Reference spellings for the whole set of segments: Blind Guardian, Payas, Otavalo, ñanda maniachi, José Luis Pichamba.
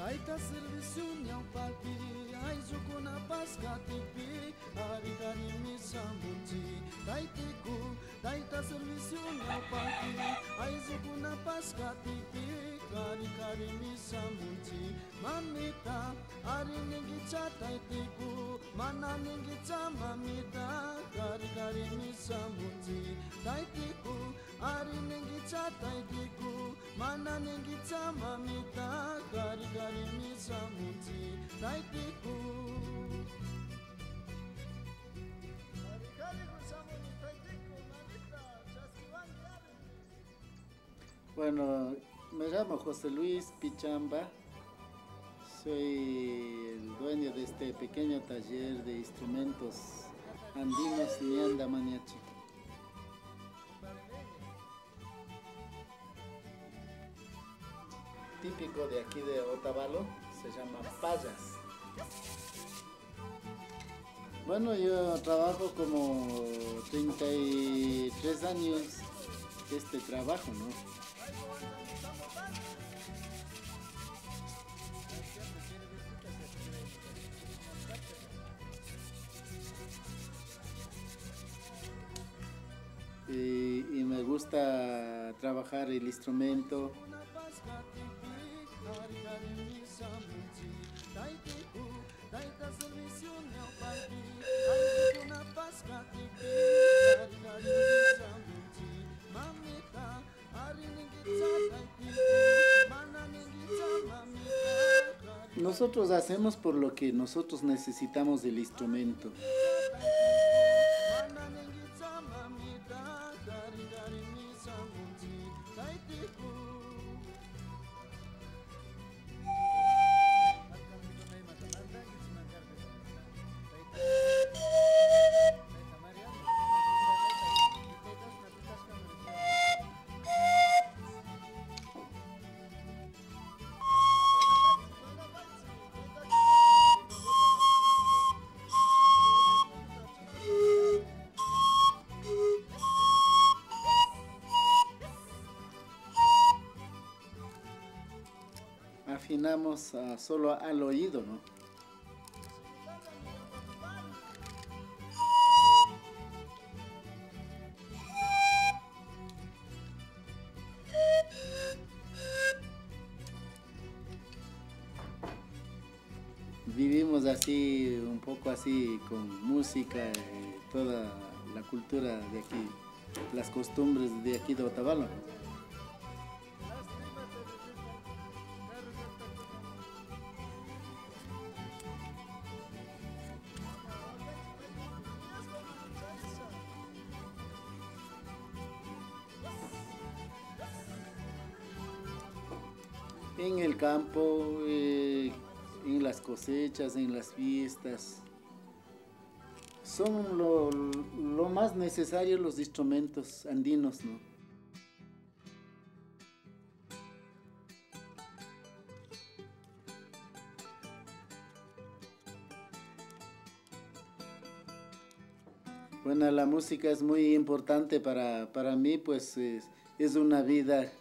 Taita serviciu ne-au palpiri, ai zucuna pasca tipi, aritari mi s-am bunci. Taiticu, taita serviciu ne-au palpiri, ai zucuna pasca tipi, aritari mi s-am bunci. Mamita, ari ningicea taiticu, mana ningicea mamita, aritari mi s-am bunci. Taiticu, ari ningicea taiticu, mana ningicea mamita, aritari mi s-am bunci. Taiticu Bueno, me llamo José Luis Pichamba, soy el dueño de este pequeño taller de instrumentos andinos ñanda maniachi. Típico de aquí de Otavalo, se llama payas. Bueno, yo trabajo como 33 años de este trabajo, ¿no? Y me gusta trabajar el instrumento. Nosotros hacemos por lo que nosotros necesitamos del instrumento. Afinamos solo al oído, ¿no? Vivimos así, un poco así, con música, toda la cultura de aquí, las costumbres de aquí de Otavalo. En el campo, en las cosechas, en las fiestas, son lo más necesario los instrumentos andinos, ¿no? Bueno, la música es muy importante para mí, pues es una vida.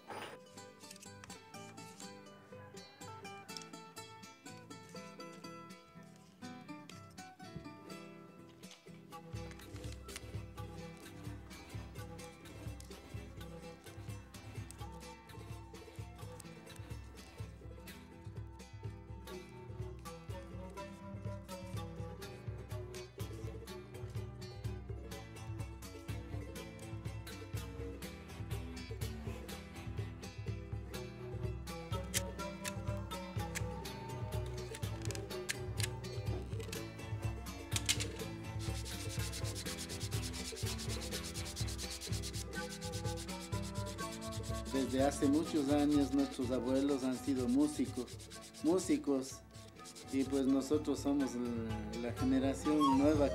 Desde hace muchos años nuestros abuelos han sido músicos y pues nosotros somos la generación nueva.